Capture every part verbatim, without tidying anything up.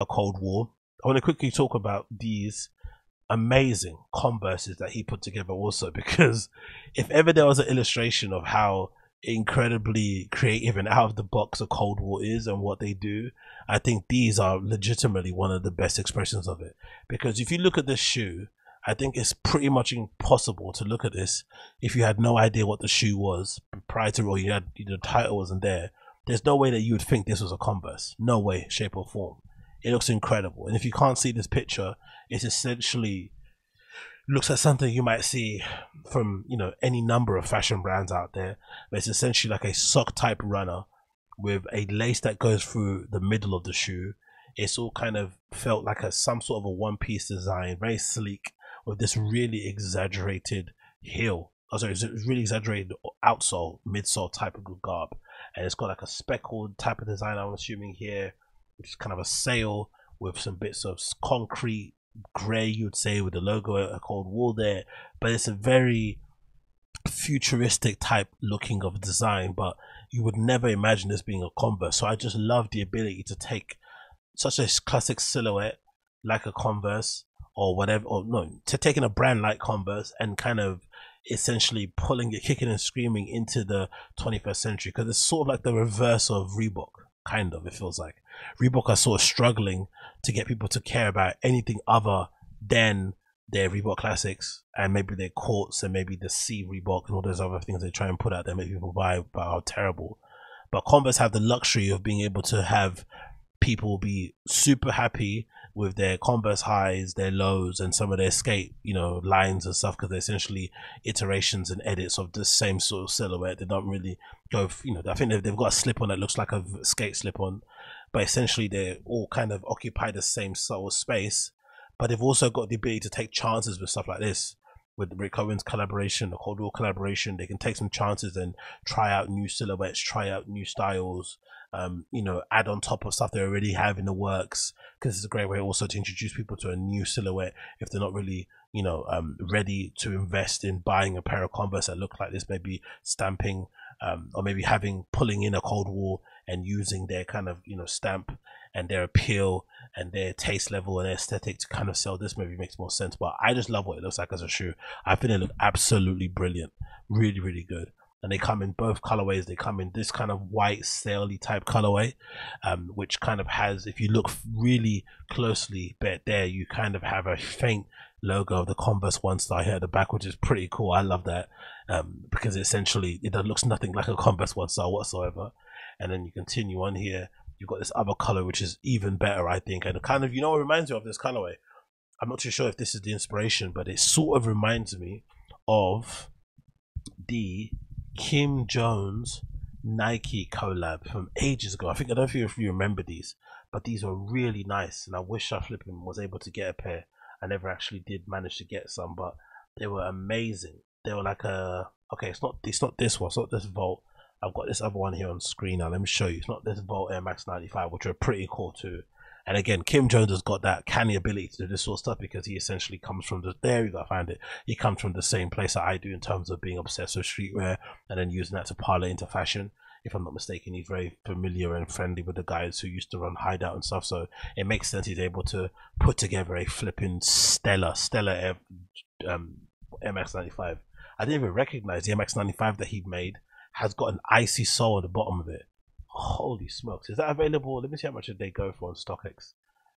A Cold Wall. I want to quickly talk about these amazing Converses that he put together also, because if ever there was an illustration of how incredibly creative and out of the box A Cold Wall is and what they do, I think these are legitimately one of the best expressions of it. Because if you look at this shoe, I think it's pretty much impossible to look at this if you had no idea what the shoe was prior to, or you had, the title wasn't there. There's no way that you would think this was a Converse. No way, shape or form. It looks incredible. And if you can't see this picture, it's essentially looks like something you might see from, you know, any number of fashion brands out there. But it's essentially like a sock type runner with a lace that goes through the middle of the shoe. It's all kind of felt like a some sort of a one piece design, very sleek, with this really exaggerated heel. Oh, sorry, it's really exaggerated outsole, midsole type of garb. And it's got like a speckled type of design, I'm assuming here, which is kind of a sail with some bits of concrete grey, you would say, with the logo A Cold Wall there. But it's a very futuristic type looking of design, but you would never imagine this being a Converse. So I just love the ability to take such a classic silhouette like a Converse or whatever, or no, to taking a brand like Converse and kind of essentially pulling it, kicking and screaming into the twenty-first century, because it's sort of like the reverse of Reebok. Kind of, it feels like Reebok are sort of struggling to get people to care about anything other than their Reebok classics and maybe their courts and maybe the C Reebok and all those other things they try and put out there, make people buy, but are terrible. But Converse have the luxury of being able to have people be super happy with their Converse highs, their lows, and some of their skate, you know, lines and stuff, because they're essentially iterations and edits of the same sort of silhouette. They don't really go, you know, I think they've, they've got a slip on that looks like a skate slip on, but essentially they all kind of occupy the same sort of space. But they've also got the ability to take chances with stuff like this. With Rick Owens collaboration, the Cold War collaboration, they can take some chances and try out new silhouettes, try out new styles, um, you know, add on top of stuff they already have in the works, because it's a great way also to introduce people to a new silhouette if they're not really, you know, um, ready to invest in buying a pair of Converse that look like this, maybe stamping um, or maybe having, pulling in a Cold War and using their kind of, you know, stamp and their appeal and their taste level and their aesthetic to kind of sell this. Maybe makes more sense, but I just love what it looks like as a shoe. I think it looks absolutely brilliant, really really good. And they come in both colorways. They come in this kind of white saily type colorway, um which kind of has, if you look really closely there, you kind of have a faint logo of the Converse One Star here at the back, which is pretty cool. I love that, um because essentially it looks nothing like a Converse One Star whatsoever. And then you continue on here, you've got this other color, which is even better, I think. And kind of, you know, it reminds me of this colorway. I'm not too sure if this is the inspiration, but it sort of reminds me of the Kim Jones Nike collab from ages ago. I think, I don't know if you remember these, but these were really nice. And I wish I flipping was able to get a pair. I never actually did manage to get some, but they were amazing. They were like a, okay, it's not, it's not this one, it's not this Volt. I've got this other one here on screen now. Let me show you. It's not this Volt Air Max ninety-five, which are pretty cool too. And again, Kim Jones has got that canny ability to do this sort of stuff, because he essentially comes from the, there you go, I found it. He comes from the same place that I do in terms of being obsessed with streetwear and then using that to parlay into fashion. If I'm not mistaken, he's very familiar and friendly with the guys who used to run Hideout and stuff. So it makes sense he's able to put together a flipping stellar, stellar Air, um, Air Max ninety-five. I didn't even recognize the Air Max ninety-five that he made has got an icy sole at the bottom of it. Holy smokes, is that available? Let me see how much they go for on StockX,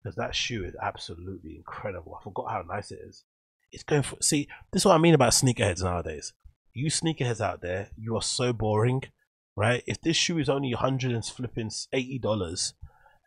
because that shoe is absolutely incredible. I forgot how nice it is. It's going for, see, this is what I mean about sneakerheads nowadays. You sneakerheads out there, you are so boring, right? If this shoe is only one hundred and flipping eighty dollars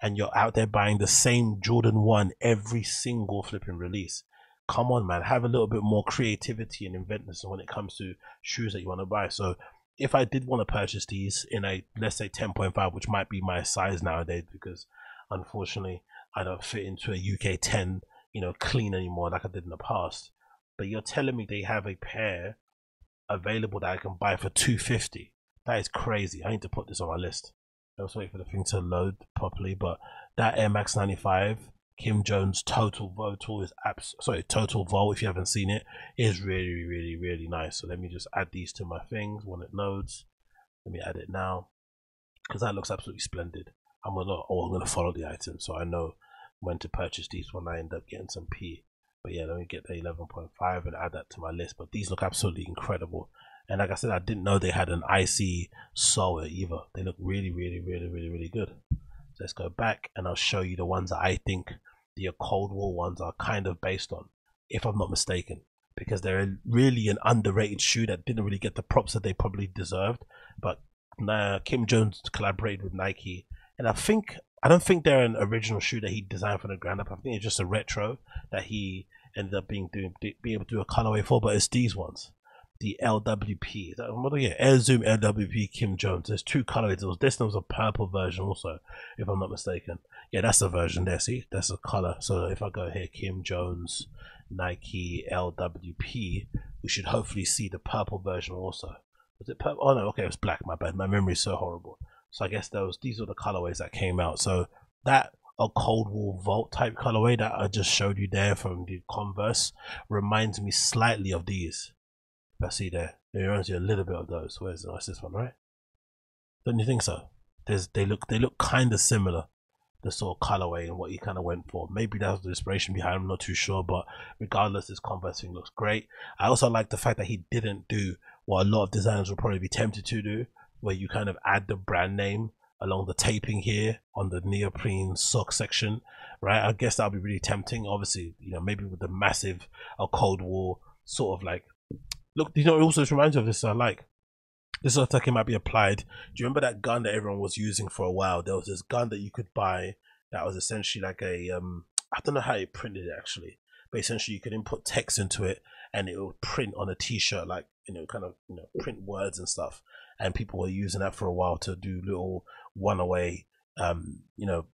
and you're out there buying the same Jordan one every single flipping release, come on man, have a little bit more creativity and inventiveness when it comes to shoes that you want to buy. So if I did want to purchase these in a, let's say ten point five, which might be my size nowadays, because unfortunately I don't fit into a U K ten, you know, clean anymore like I did in the past. But you're telling me they have a pair available that I can buy for two fifty. That is crazy. I need to put this on my list. I was waiting for the thing to load properly, but that Air Max ninety-five Kim Jones Total Votal is abs sorry Total Vol, if you haven't seen it, is really really really nice. So let me just add these to my things when it loads. Let me add it now, because that looks absolutely splendid. I'm gonna oh I'm gonna follow the item so I know when to purchase these when I end up getting some P. But yeah, let me get the eleven point five and add that to my list. But these look absolutely incredible. And like I said, I didn't know they had an icy sole either. They look really, really, really, really, really good. So let's go back and I'll show you the ones that I think the cold wall ones are kind of based on, if I'm not mistaken, because they're really an underrated shoe that didn't really get the props that they probably deserved. But uh, Kim Jones collaborated with Nike, and I think I don't think they're an original shoe that he designed from the ground up. I think it's just a retro that he ended up being doing being able to do a colorway for. But it's these ones, the L W P. Is that what? Yeah, Air Zoom L W P Kim Jones. There's two colorways. There was this one was a purple version also, if I'm not mistaken. Yeah, that's the version there. See, that's the color. So if I go here, Kim Jones, Nike L W P, we should hopefully see the purple version also. Was it purple? Oh no, okay, it was black. My bad. My memory is so horrible. So I guess those these were the colorways that came out. So that a cold wall vault type colorway that I just showed you there from the Converse reminds me slightly of these. I see there, it reminds you a little bit of those. Where's oh, this one, right? Don't you think so? There's they look they look kind of similar. The sort of colorway and what he kind of went for. Maybe that was the inspiration behind him, I'm not too sure, but regardless, this Converse thing looks great. I also like the fact that he didn't do what a lot of designers will probably be tempted to do, where you kind of add the brand name along the taping here on the neoprene sock section, right? I guess that'll be really tempting. Obviously, you know, maybe with the massive a cold wall sort of like look, you know, it also reminds me of this. I like this sort of like it might be applied. Do you remember that gun that everyone was using for a while? There was this gun that you could buy that was essentially like a um I don't know how you printed it actually, but essentially you could input text into it and it would print on a t-shirt, like, you know, kind of, you know, print words and stuff. And people were using that for a while to do little one away um you know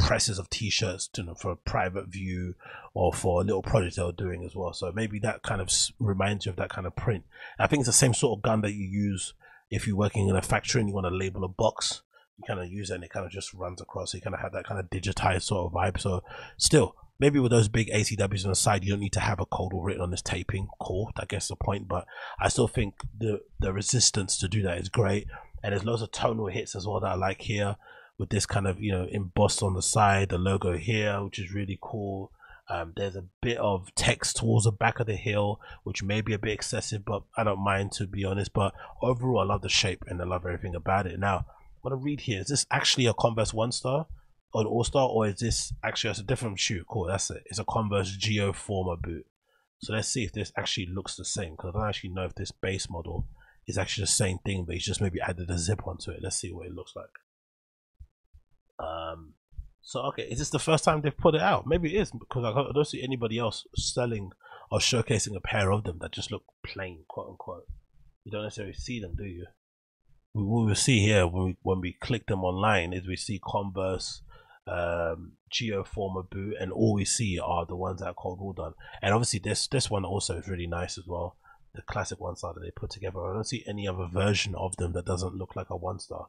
presses of t-shirts, you know, for a private view or for a little project they were doing as well. So maybe that kind of reminds you of that kind of print. I think it's the same sort of gun that you use if you're working in a factory and you want to label a box. You kind of use it and it kind of just runs across. So you kind of have that kind of digitized sort of vibe. So still, maybe with those big A C Ws on the side, you don't need to have a cold wall written on this taping. Cool, I guess the point. But I still think the the resistance to do that is great. And there's loads of tonal hits as well that I like here, with this kind of, you know, embossed on the side, the logo here, which is really cool. Um, there's a bit of text towards the back of the heel, which may be a bit excessive, but I don't mind, to be honest. But overall, I love the shape and I love everything about it. Now, what I read here, is this actually a Converse One Star or an All Star, or is this actually that's a different shoe? Cool, that's it. It's a Converse Geo Forma boot. So let's see if this actually looks the same, because I don't actually know if this base model is actually the same thing, but he's just maybe added a zip onto it. Let's see what it looks like. Um so okay, is this the first time they've put it out? Maybe it is, because I don't see anybody else selling or showcasing a pair of them that just look plain, quote unquote. You don't necessarily see them, do you? We will see here when we when we click them online is we see Converse um Geo Forma boot, and all we see are the ones that are cold wall done. And obviously this this one also is really nice as well, the classic one star that they put together. I don't see any other version of them that doesn't look like a one star,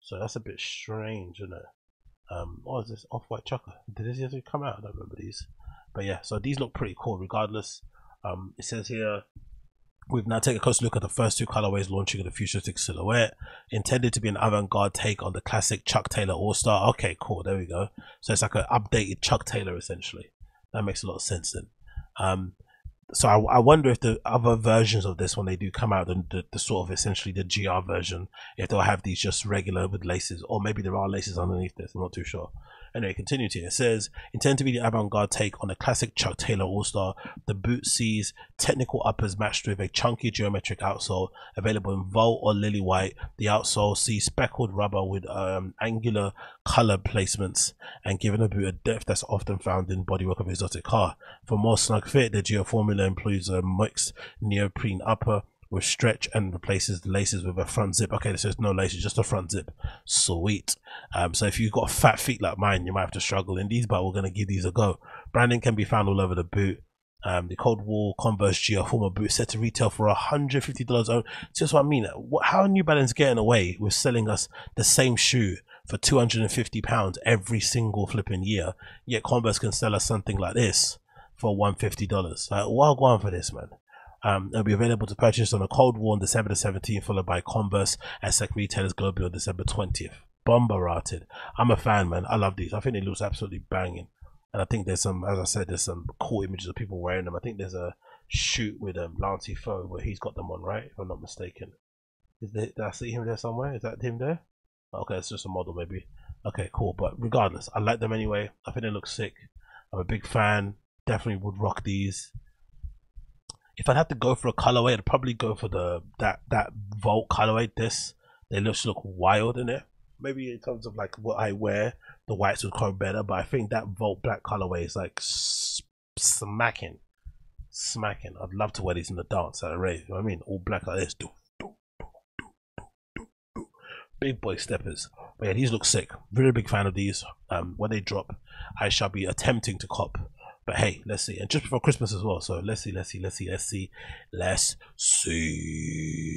so that's a bit strange, isn't it? Um or is this off-white chocolate? Did this actually come out? I don't remember these, but yeah, so these look pretty cool regardless. Um it says here, we've now taken a close look at the first two colorways launching in the futuristic silhouette, intended to be an avant-garde take on the classic Chuck Taylor All Star. Okay, cool, there we go. So it's like an updated Chuck Taylor essentially. That makes a lot of sense then. um So I, I wonder if the other versions of this, when they do come out, the, the, the sort of essentially the G R version, if they'll have these just regular with laces, or maybe there are laces underneath this. I'm not too sure. Anyway, continue to it. It says, intend to be the avant-garde take on a classic Chuck Taylor All-Star. The boot sees technical uppers matched with a chunky geometric outsole, available in Volt or Lily White. The outsole sees speckled rubber with um, angular color placements and giving the boot a depth that's often found in bodywork of exotic car. For more snug fit, the Geo Formula employs a mixed neoprene upper with stretch and replaces the laces with a front zip. Okay, this is no laces, just a front zip. Sweet. Um, so if you've got fat feet like mine, you might have to struggle in these, but we're going to give these a go. Branding can be found all over the boot. Um, the cold wall Converse Geo Forma boot set to retail for one hundred fifty dollars. So that's what I mean. How are New Balance getting away with selling us the same shoe for two hundred fifty pounds every single flipping year? Yet Converse can sell us something like this for one hundred fifty dollars. Like, well, go on for this, man. Um, it'll be available to purchase on a cold wall on December the seventeenth, followed by Converse at select retailers globally on December twentieth. bomber rotted. I'm a fan, man. I love these. I think they look absolutely banging. And I think there's some, as I said, there's some cool images of people wearing them. I think there's a shoot with um, Lancey Foe where he's got them on, right? If I'm not mistaken. Is there, did I see him there somewhere? Is that him there? Okay, it's just a model maybe. Okay, cool. But regardless, I like them anyway. I think they look sick. I'm a big fan. Definitely would rock these. If I'd have to go for a colorway, I'd probably go for the that that Volt colorway. This they just look wild in it. Maybe in terms of like what I wear, the whites would come better. But I think that Volt black colorway is like smacking, smacking. I'd love to wear these in the dance at a rave. You know what I mean, all black like this. Do, do, do, do, do, do. Big boy steppers. But yeah, these look sick. Really big fan of these. Um, when they drop, I shall be attempting to cop. But hey, let's see. And just before Christmas as well. So let's see, let's see, let's see, let's see, let's see.